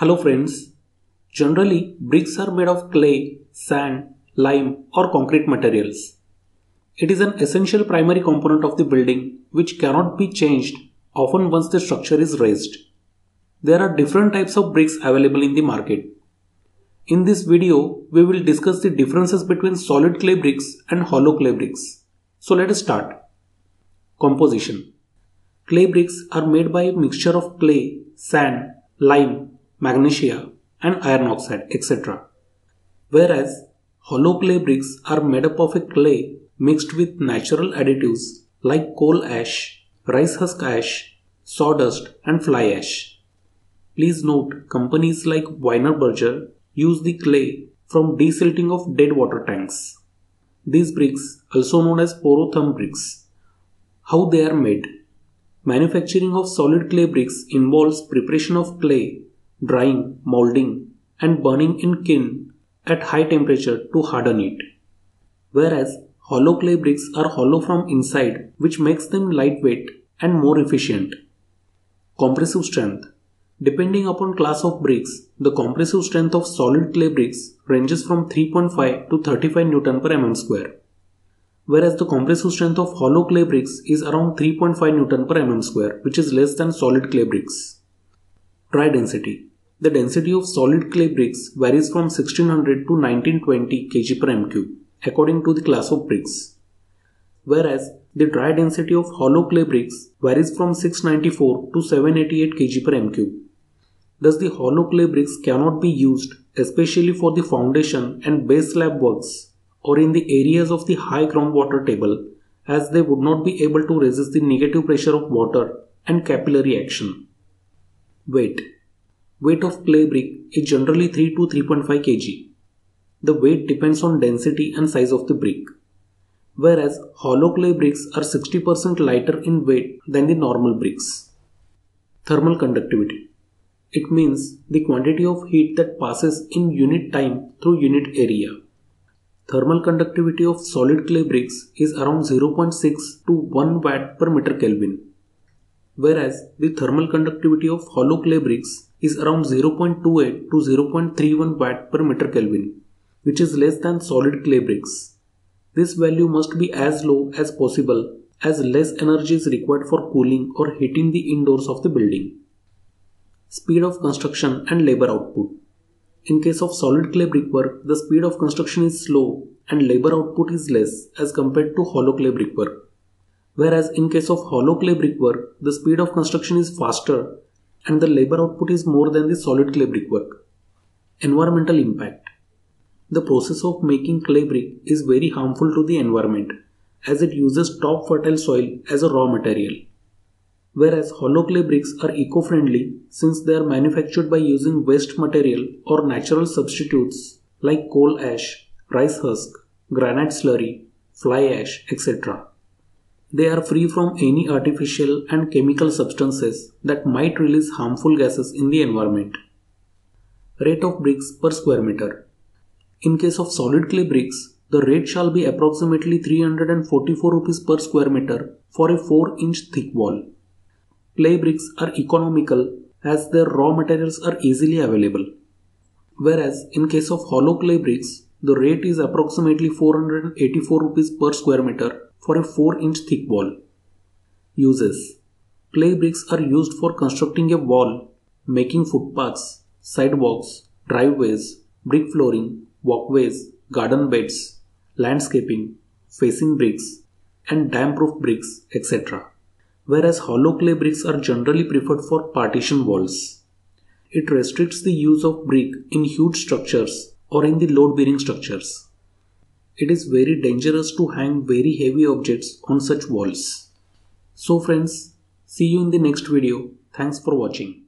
Hello friends, generally bricks are made of clay, sand, lime or concrete materials. It is an essential primary component of the building which cannot be changed often once the structure is raised. There are different types of bricks available in the market. In this video, we will discuss the differences between solid clay bricks and hollow clay bricks. So let us start. Composition. Clay bricks are made by a mixture of clay, sand, lime, magnesia and iron oxide, etc. Whereas hollow clay bricks are made up of a clay mixed with natural additives like coal ash, rice husk ash, sawdust and fly ash. Please note, companies like Weinerberger use the clay from desilting of dead water tanks. These bricks, also known as Porotherm bricks. How they are made? Manufacturing of solid clay bricks involves preparation of clay, drying, molding and burning in kiln at high temperature to harden it. Whereas hollow clay bricks are hollow from inside, which makes them lightweight and more efficient. Compressive strength. Depending upon class of bricks, the compressive strength of solid clay bricks ranges from 3.5 to 35 Newton per mm square. Whereas the compressive strength of hollow clay bricks is around 3.5 Newton per mm square, which is less than solid clay bricks. Dry density. The density of solid clay bricks varies from 1600 to 1920 kg per m3 according to the class of bricks. Whereas the dry density of hollow clay bricks varies from 694 to 788 kg per m3. Thus, the hollow clay bricks cannot be used, especially for the foundation and base slab works or in the areas of the high groundwater table, as they would not be able to resist the negative pressure of water and capillary action. Weight. Weight of clay brick is generally 3 to 3.5 kg. The weight depends on density and size of the brick. Whereas hollow clay bricks are 60% lighter in weight than the normal bricks. Thermal conductivity. It means the quantity of heat that passes in unit time through unit area. Thermal conductivity of solid clay bricks is around 0.6 to 1 watt per meter Kelvin. Whereas the thermal conductivity of hollow clay bricks is around 0.28 to 0.31 watt per meter Kelvin, which is less than solid clay bricks. This value must be as low as possible, as less energy is required for cooling or heating the indoors of the building. Speed of construction and labor output. In case of solid clay brickwork, the speed of construction is slow and labor output is less as compared to hollow clay brickwork. Whereas in case of hollow clay brickwork, the speed of construction is faster and the labor output is more than the solid clay brickwork. Environmental impact. The process of making clay brick is very harmful to the environment as it uses top fertile soil as a raw material. Whereas hollow clay bricks are eco-friendly since they are manufactured by using waste material or natural substitutes like coal ash, rice husk, granite slurry, fly ash, etc. They are free from any artificial and chemical substances that might release harmful gases in the environment. Rate of bricks per square meter. In case of solid clay bricks, the rate shall be approximately 344 rupees per square meter for a 4-inch thick wall. Clay bricks are economical as their raw materials are easily available. Whereas in case of hollow clay bricks, the rate is approximately 484 rupees per square meter for a 4-inch thick wall. Uses. Clay bricks are used for constructing a wall, making footpaths, sidewalks, driveways, brick flooring, walkways, garden beds, landscaping, facing bricks, and damp-proof bricks, etc. Whereas hollow clay bricks are generally preferred for partition walls. It restricts the use of brick in huge structures or in the load-bearing structures. It is very dangerous to hang very heavy objects on such walls. So friends, see you in the next video. Thanks for watching.